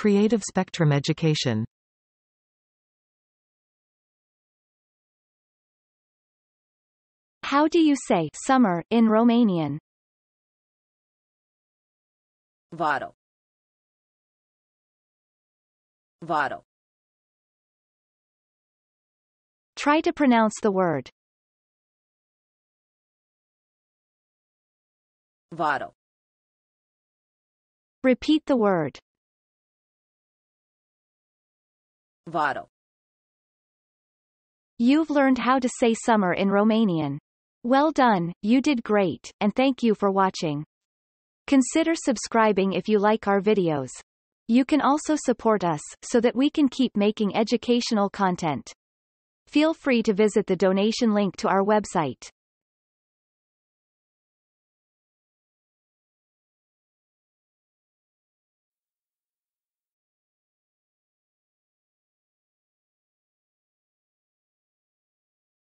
Creative Spectrum Education. How do you say summer in Romanian? Vară. Vară. Try to pronounce the word. Vară. Repeat the word. Vară. You've learned how to say summer in Romanian. Well done, you did great, and thank you for watching. Consider subscribing if you like our videos. You can also support us, so that we can keep making educational content. Feel free to visit the donation link to our website.